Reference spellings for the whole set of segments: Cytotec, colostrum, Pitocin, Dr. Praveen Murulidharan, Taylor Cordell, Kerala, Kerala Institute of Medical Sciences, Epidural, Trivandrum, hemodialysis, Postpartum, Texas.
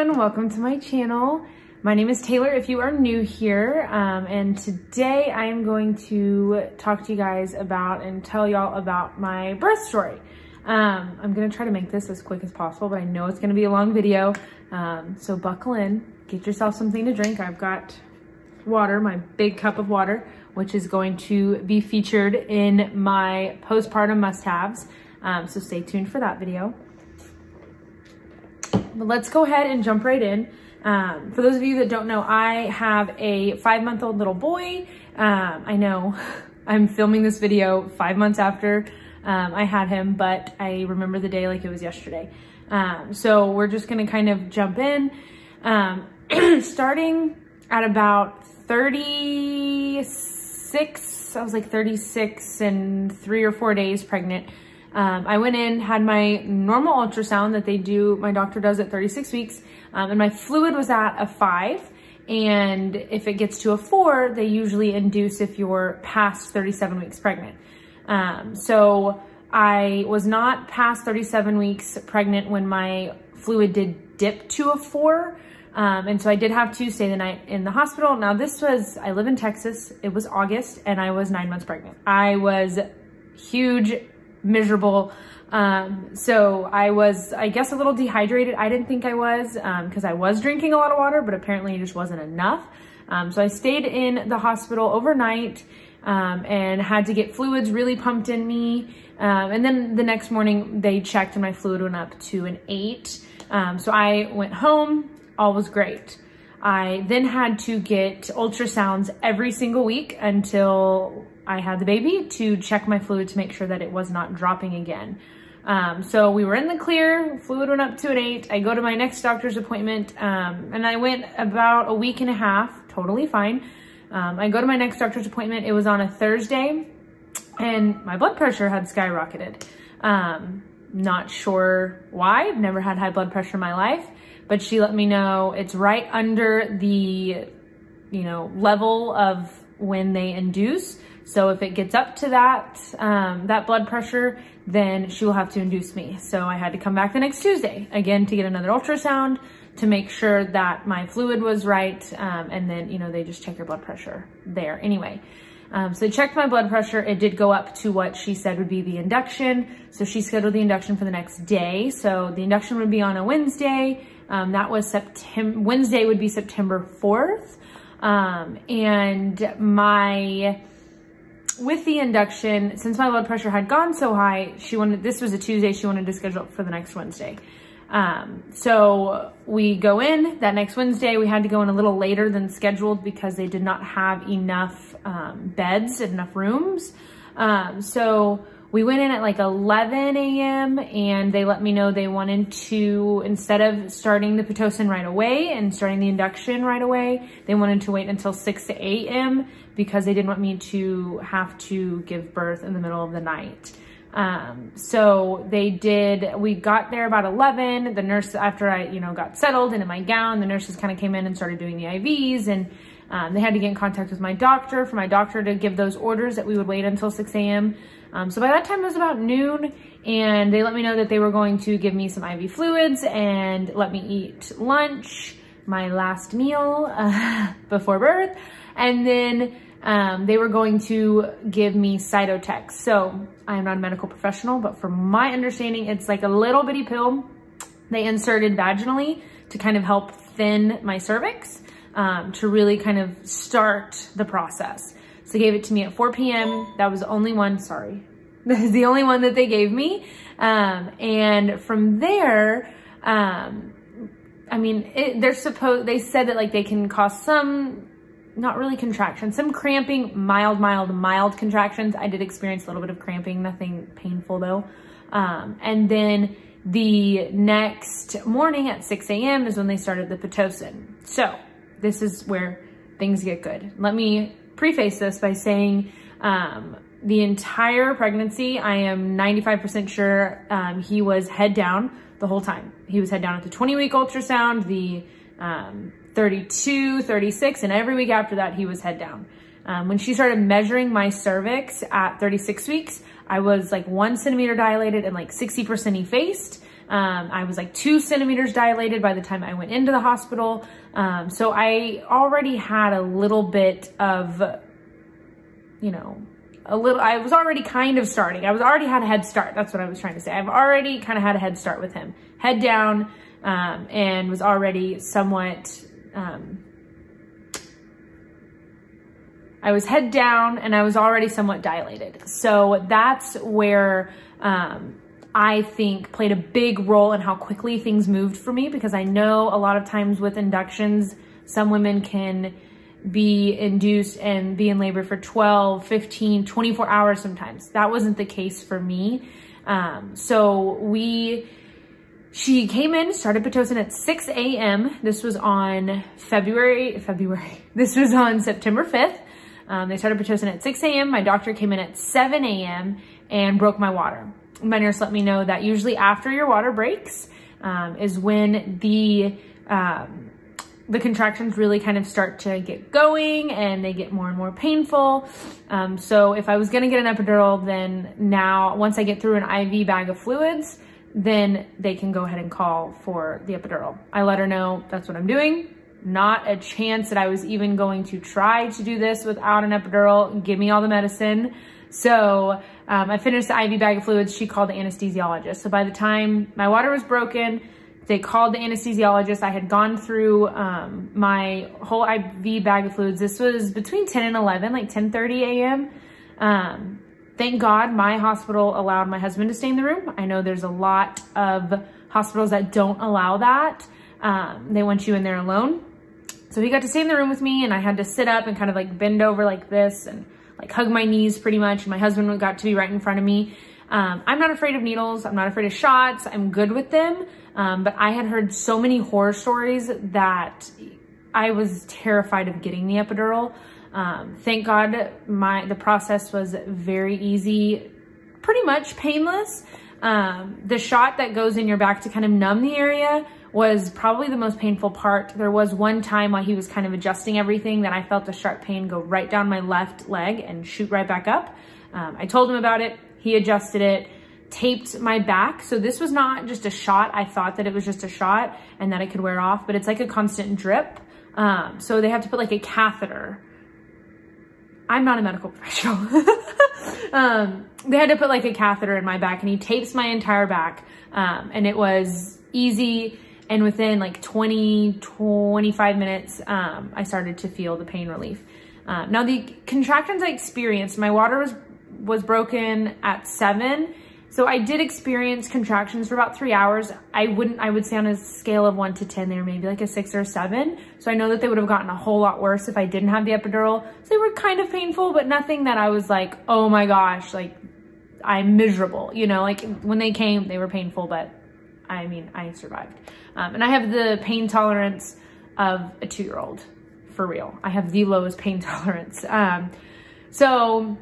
everyone, welcome to my channel. My name is Taylor if you are new here, and today I am going to talk to you guys about and tell y'all about my birth story. I'm gonna try to make this as quick as possible, but I know it's gonna be a long video, so buckle in, get yourself something to drink. I've got water, my big cup of water, which is going to be featured in my postpartum must-haves, so stay tuned for that video. But let's go ahead and jump right in. For those of you that don't know, I have a 5-month-old little boy. I know I'm filming this video 5 months after I had him, but I remember the day like it was yesterday. So we're just gonna kind of jump in. Starting at about 36, I was like 36 and 3 or 4 days pregnant. I went in, had my normal ultrasound that they do, my doctor does at 36 weeks, and my fluid was at a 5. And if it gets to a 4, they usually induce if you're past 37 weeks pregnant. So I was not past 37 weeks pregnant when my fluid did dip to a 4. And so I did have to stay the night in the hospital. Now this was, I live in Texas, it was August, and I was 9 months pregnant. I was huge, miserable. So I was, I guess, a little dehydrated. I didn't think I was, because I was drinking a lot of water, but apparently it just wasn't enough. So I stayed in the hospital overnight, and had to get fluids really pumped in me. And then the next morning they checked and my fluid went up to an 8. So I went home, all was great. I then had to get ultrasounds every single week until I had the baby to check my fluid to make sure that it was not dropping again. So we were in the clear, fluid went up to an 8. I go to my next doctor's appointment, and I went about a week and a half, totally fine. I go to my next doctor's appointment, it was on a Thursday, and my blood pressure had skyrocketed. Not sure why, I've never had high blood pressure in my life, but she let me know it's right under the, you know, level of when they induce. So if it gets up to that, that blood pressure, then she will have to induce me. So I had to come back the next Tuesday again to get another ultrasound to make sure that my fluid was right. And then, you know, they just check your blood pressure there anyway. So they checked my blood pressure. It did go up to what she said would be the induction. So she scheduled the induction for the next day. So the induction would be on a Wednesday. That was September, Wednesday would be September 4th. And with the induction, since my blood pressure had gone so high, she wanted, this was a Tuesday, she wanted to schedule it for the next Wednesday. So we go in that next Wednesday, we had to go in a little later than scheduled because they did not have enough, beds, enough rooms. So we went in at like 11 a.m. and they let me know they wanted to, instead of starting the Pitocin right away and starting the induction right away, they wanted to wait until 6 to 8 a.m. because they didn't want me to have to give birth in the middle of the night. So they did, we got there about 11. The nurse, after I, you know, got settled and in my gown, the nurses kind of came in and started doing the IVs, and they had to get in contact with my doctor for my doctor to give those orders that we would wait until 6 a.m. So by that time it was about noon, and they let me know that they were going to give me some IV fluids and let me eat lunch, my last meal before birth. And then they were going to give me Cytotex. So I am not a medical professional, but from my understanding, it's like a little bitty pill they inserted vaginally to kind of help thin my cervix. To really kind of start the process. So they gave it to me at 4 p.m. That was the only one, sorry. That is the only one that they gave me. And from there, I mean, they said that like they can cause some, not really contractions, some cramping, mild contractions. I did experience a little bit of cramping, nothing painful though. And then the next morning at 6 a.m. is when they started the Pitocin. So this is where things get good. Let me preface this by saying the entire pregnancy, I am 95% sure he was head down the whole time. He was head down at the 20-week ultrasound, the 32, 36, and every week after that, he was head down. When she started measuring my cervix at 36 weeks, I was like 1 centimeter dilated and like 60% effaced. I was like 2 centimeters dilated by the time I went into the hospital. So I already had a little bit of, you know, I was already kind of starting. I was already had a head start. That's what I was trying to say. I've already kind of had a head start with him, head down, and was already somewhat, I was head down and I was already somewhat dilated. So that's where, I think played a big role in how quickly things moved for me, because I know a lot of times with inductions, some women can be induced and be in labor for 12, 15, 24 hours sometimes. That wasn't the case for me. So she came in, started Pitocin at 6 a.m. This was on this was on September 5th. They started Pitocin at 6 a.m. My doctor came in at 7 a.m. and broke my water. My nurse let me know that usually after your water breaks is when the contractions really kind of start to get going and they get more and more painful. So if I was gonna get an epidural, then now, once I get through an IV bag of fluids, then they can go ahead and call for the epidural. I let her know that's what I'm doing. Not a chance that I was even going to try to do this without an epidural. Give me all the medicine. So I finished the IV bag of fluids. She called the anesthesiologist. So by the time my water was broken, they called the anesthesiologist. I had gone through my whole IV bag of fluids. This was between 10 and 11, like 10:30 a.m. Thank God my hospital allowed my husband to stay in the room. I know there's a lot of hospitals that don't allow that. They want you in there alone. So he got to stay in the room with me, and I had to sit up and kind of like bend over like this and like hug my knees pretty much. My husband got to be right in front of me. I'm not afraid of needles. I'm not afraid of shots. I'm good with them. But I had heard so many horror stories that I was terrified of getting the epidural. Thank God the process was very easy, pretty much painless. The shot that goes in your back to kind of numb the area was probably the most painful part. There was one time while he was kind of adjusting everything that I felt a sharp pain go right down my left leg and shoot right back up. I told him about it. He adjusted it, taped my back. So this was not just a shot. I thought that it was just a shot and that it could wear off, but it's like a constant drip. So they have to put like a catheter. I'm not a medical professional. They had to put like a catheter in my back, and he tapes my entire back. And it was easy. And within like 20, 25 minutes, I started to feel the pain relief. Now the contractions I experienced, my water was broken at 7. So I did experience contractions for about 3 hours. I would say on a scale of 1 to 10, they were maybe like a 6 or 7. So I know that they would have gotten a whole lot worse if I didn't have the epidural. So they were kind of painful, but nothing that I was like, oh my gosh, like I'm miserable. You know, like when they came, they were painful, but I mean, I survived. And I have the pain tolerance of a 2-year-old, for real. I have the lowest pain tolerance. So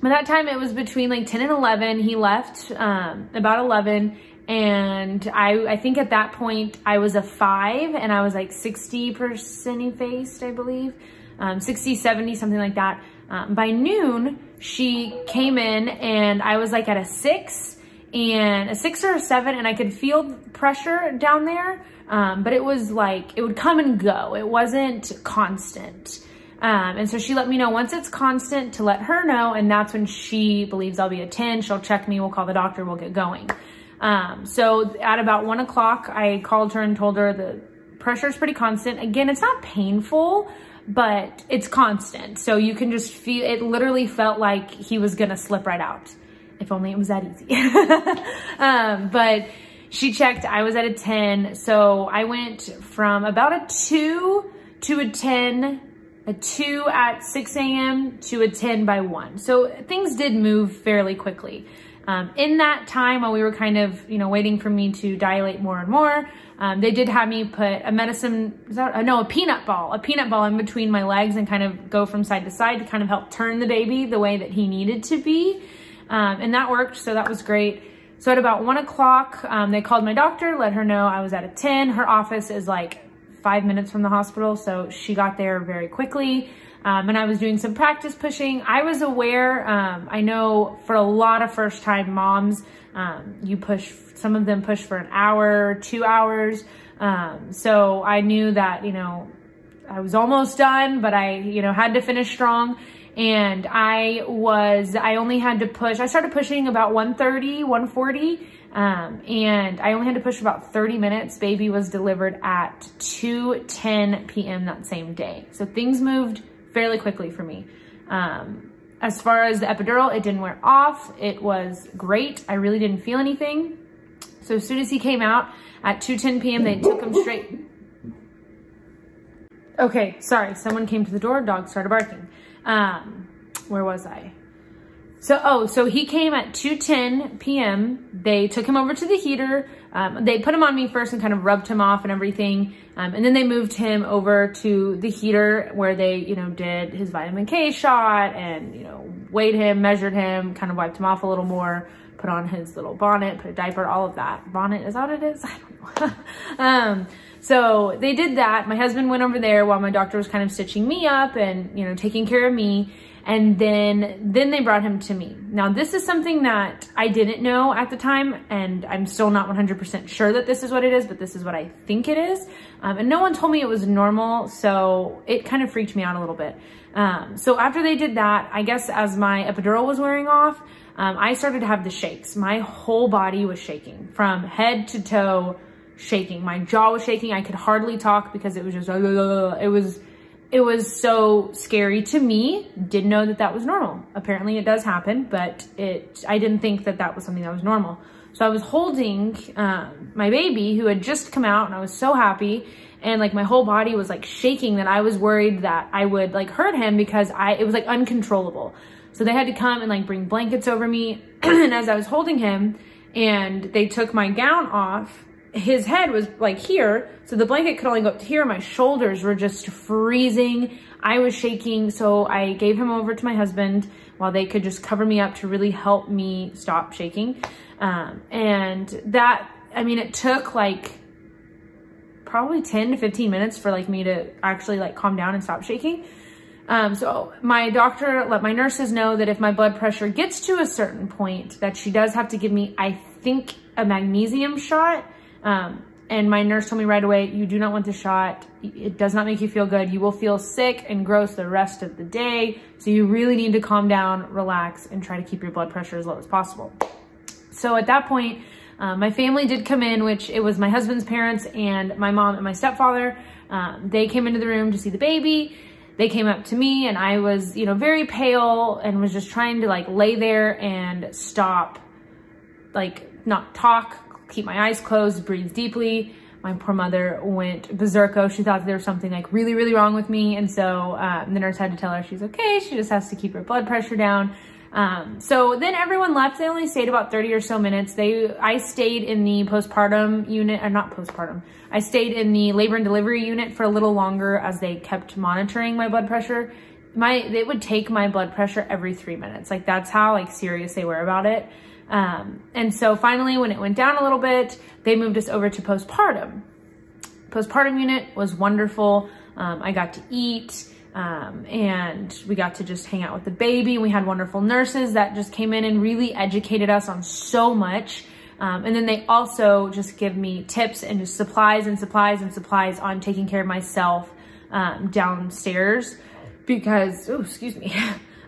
by that time it was between like 10 and 11. He left about 11. And I think at that point I was a 5 and I was like 60% effaced, I believe. 60, 70, something like that. By noon, she came in and I was like at a 6. And a 6 or a 7, and I could feel pressure down there. But it was like, it would come and go. It wasn't constant. And so she let me know once it's constant to let her know. And that's when she believes I'll be a 10. She'll check me. We'll call the doctor. We'll get going. So at about 1 o'clock, I called her and told her the pressure is pretty constant. Again, it's not painful, but it's constant. So you can just feel, it literally felt like he was going to slip right out. If only it was that easy. But she checked, I was at a 10. So I went from about a 2 to a 10, a 2 at 6 a.m. to a 10 by 1. So things did move fairly quickly. In that time while we were kind of, you know, waiting for me to dilate more and more, they did have me put a medicine, a peanut ball in between my legs and kind of go from side to side to kind of help turn the baby the way that he needed to be. And that worked, so that was great. So at about 1 o'clock, they called my doctor, let her know I was at a 10. Her office is like 5 minutes from the hospital, so she got there very quickly. And I was doing some practice pushing. I was aware, I know for a lot of first time moms, some of them push for an hour, 2 hours. So I knew that, you know, I was almost done, but I, you know, had to finish strong. And I only had to push, I started pushing about 130, 140. And I only had to push about 30 minutes. Baby was delivered at 2:10 p.m. that same day. So things moved fairly quickly for me. As far as the epidural, it didn't wear off. It was great. I really didn't feel anything. So as soon as he came out at 2:10 p.m., they took him straight. Okay, sorry, someone came to the door, dog started barking. Where was I? So he came at 2:10 p.m. They took him over to the heater. They put him on me first and kind of rubbed him off and everything. And then they moved him over to the heater where they, you know, did his vitamin K shot and, you know, weighed him, measured him, kind of wiped him off a little more, put on his little bonnet, put a diaper, all of that. Bonnet, is that what it is? I don't know. So they did that. My husband went over there while my doctor was kind of stitching me up and, you know, taking care of me. And then they brought him to me. Now, this is something that I didn't know at the time, and I'm still not 100% sure that this is what it is, but this is what I think it is. And no one told me it was normal, so it kind of freaked me out a little bit. So after they did that, I guess as my epidural was wearing off, I started to have the shakes. My whole body was shaking, from head to toe shaking. My jaw was shaking. I could hardly talk because it was just, it was so scary to me. Didn't know that that was normal. Apparently it does happen, but I didn't think that that was something that was normal. So I was holding my baby who had just come out, and I was so happy. And like my whole body was like shaking, that I was worried that I would like hurt him because it was like uncontrollable. So they had to come and like bring blankets over me. And as I was holding him and they took my gown off, his head was like here, so the blanket could only go up to here. My shoulders were just freezing. I was shaking, so I gave him over to my husband while they could just cover me up to really help me stop shaking. And that, I mean, it took like probably 10 to 15 minutes for like me to actually like calm down and stop shaking. So my doctor let my nurses know that if my blood pressure gets to a certain point, that she does have to give me, I think, a magnesium shot. And my nurse told me right away, you do not want the shot. It does not make you feel good. You will feel sick and gross the rest of the day. So you really need to calm down, relax, and try to keep your blood pressure as low as possible. So at that point, my family did come in, which it was my husband's parents and my mom and my stepfather. They came into the room to see the baby. They came up to me, and I was, you know, very pale and was just trying to like lay there and stop, like not talk, keep my eyes closed, breathe deeply. My poor mother went berserko. She thought there was something like really, really wrong with me. And so the nurse had to tell her she's okay. She just has to keep her blood pressure down. So then everyone left. They only stayed about 30 or so minutes. I stayed in the postpartum unit, or not postpartum. I stayed in the labor and delivery unit for a little longer as they kept monitoring my blood pressure. They would take my blood pressure every 3 minutes. Like that's how like serious they were about it. And so finally, when it went down a little bit, they moved us over to postpartum. Postpartum unit was wonderful. I got to eat, and we got to just hang out with the baby. We had wonderful nurses that just came in and really educated us on so much. And then they also just give me tips and just supplies and supplies and supplies on taking care of myself, downstairs because, oh, excuse me,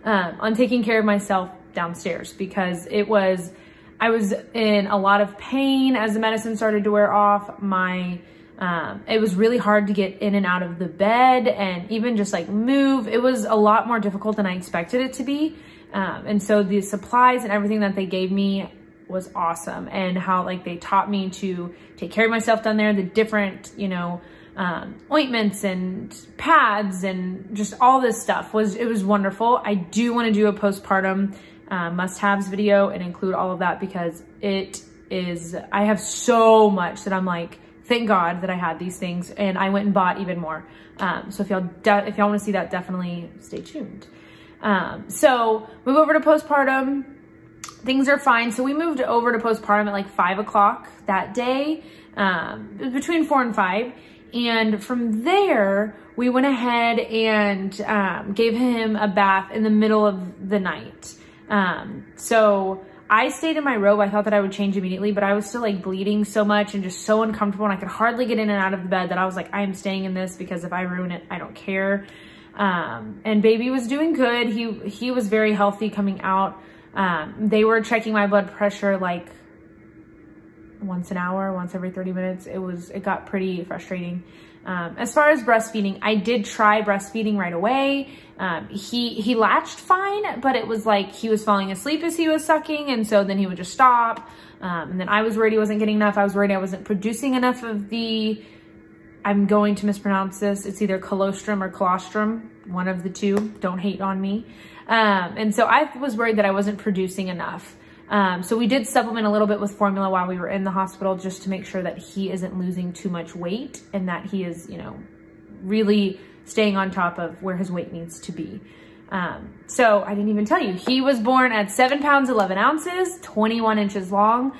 on taking care of myself downstairs because I was in a lot of pain as the medicine started to wear off. It was really hard to get in and out of the bed and even just like move. It was a lot more difficult than I expected it to be. And so the supplies and everything that they gave me was awesome, and how like they taught me to take care of myself down there, the different, you know, ointments and pads and just all this stuff it was wonderful. I do want to do a postpartum must-haves video and include all of that because I have so much that I'm like, thank God that I had these things, and I went and bought even more. So if y'all want to see that, definitely stay tuned. So move over to postpartum. Things are fine. So we moved over to postpartum at like 5 o'clock that day, between 4 and 5. And from there, we went ahead and gave him a bath in the middle of the night. So I stayed in my robe. I thought that I would change immediately, but I was still like bleeding so much and just so uncomfortable, and I could hardly get in and out of the bed that I was like, I am staying in this because if I ruin it, I don't care. And baby was doing good. He was very healthy coming out. They were checking my blood pressure like once an hour, once every 30 minutes. It got pretty frustrating. As far as breastfeeding, I did try breastfeeding right away. He latched fine, but it was like he was falling asleep as he was sucking. And so then he would just stop. And then I was worried he wasn't getting enough. I was worried I wasn't producing enough of the, I'm going to mispronounce this. It's either colostrum or colostrum, one of the two. Don't hate on me. And so I was worried that I wasn't producing enough. So we did supplement a little bit with formula while we were in the hospital, just to make sure that he isn't losing too much weight and that he is, you know, really staying on top of where his weight needs to be. So I didn't even tell you, he was born at 7 pounds, 11 ounces, 21 inches long,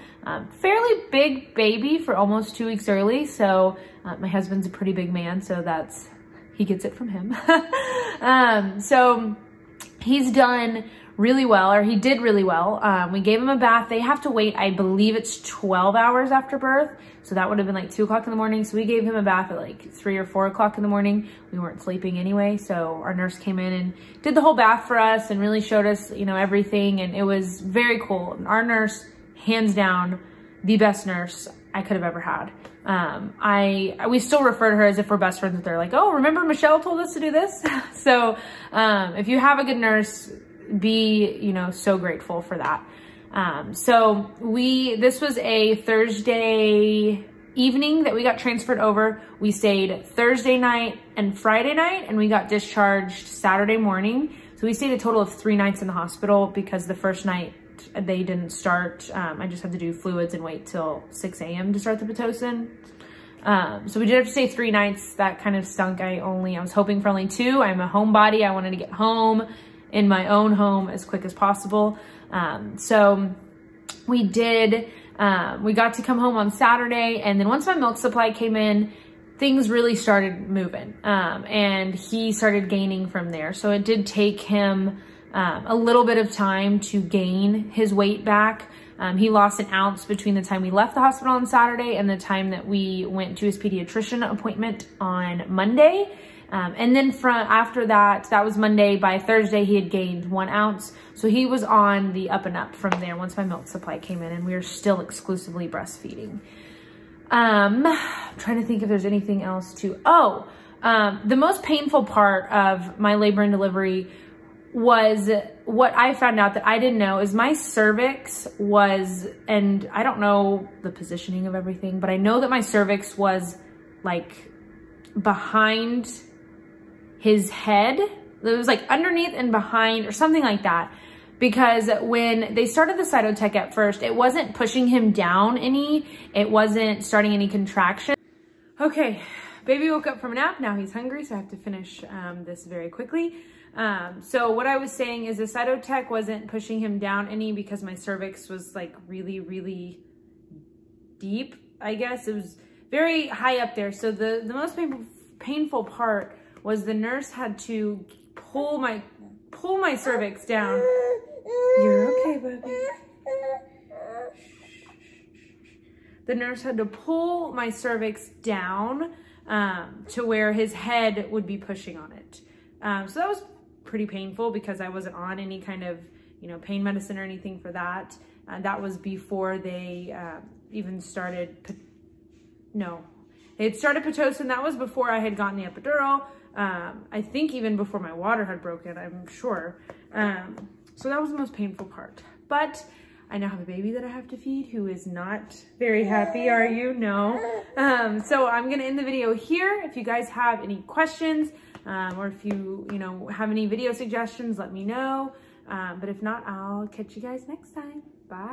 fairly big baby for almost 2 weeks early. So my husband's a pretty big man, so that's, he gets it from him. So he's done really well, or he did really well. We gave him a bath. They have to wait, I believe it's 12 hours after birth. So that would have been like 2 o'clock in the morning. So we gave him a bath at like 3 or 4 o'clock in the morning. We weren't sleeping anyway. So our nurse came in and did the whole bath for us and really showed us, you know, everything. And it was very cool. And our nurse, hands down, the best nurse I could have ever had. We still refer to her as if we're best friends with her. Like, oh, remember Michelle told us to do this? So, if you have a good nurse, be, you know, so grateful for that. So this was a Thursday evening that we got transferred over. We stayed Thursday night and Friday night, and we got discharged Saturday morning. So we stayed a total of 3 nights in the hospital because the first night they didn't start. I just had to do fluids and wait till 6 a.m. to start the Pitocin. So we did have to stay 3 nights. That kind of stunk. I was hoping for only 2. I'm a homebody. I wanted to get home in my own home as quick as possible. So we did, we got to come home on Saturday. And then once my milk supply came in, things really started moving. And he started gaining from there. So it did take him a little bit of time to gain his weight back. He lost an ounce between the time we left the hospital on Saturday and the time that we went to his pediatrician appointment on Monday. And then after that, that was Monday, by Thursday, he had gained 1 ounce. So he was on the up and up from there once my milk supply came in, and we were still exclusively breastfeeding. I'm trying to think if there's anything else to, the most painful part of my labor and delivery was what I found out that I didn't know is my cervix was, and I don't know the positioning of everything, but I know that my cervix was like behind his head. It was like underneath and behind or something like that. Because when they started the Cytotec at first, it wasn't pushing him down any. It wasn't starting any contraction. Okay, baby woke up from a nap. Now he's hungry, so I have to finish this very quickly. So what I was saying is the Cytotec wasn't pushing him down any because my cervix was like really, really deep, I guess. It was very high up there. So the most painful part was the nurse had to pull my cervix down. You're okay, baby. The nurse had to pull my cervix down to where his head would be pushing on it. So that was pretty painful because I wasn't on any kind of, you know, pain medicine or anything for that. That was before they even started. No, they had started Pitocin. That was before I had gotten the epidural. I think even before my water had broken, I'm sure. So that was the most painful part. But I now have a baby that I have to feed who is not very happy, are you? No. So I'm going to end the video here. If you guys have any questions, or if you know, have any video suggestions, let me know. But if not, I'll catch you guys next time. Bye.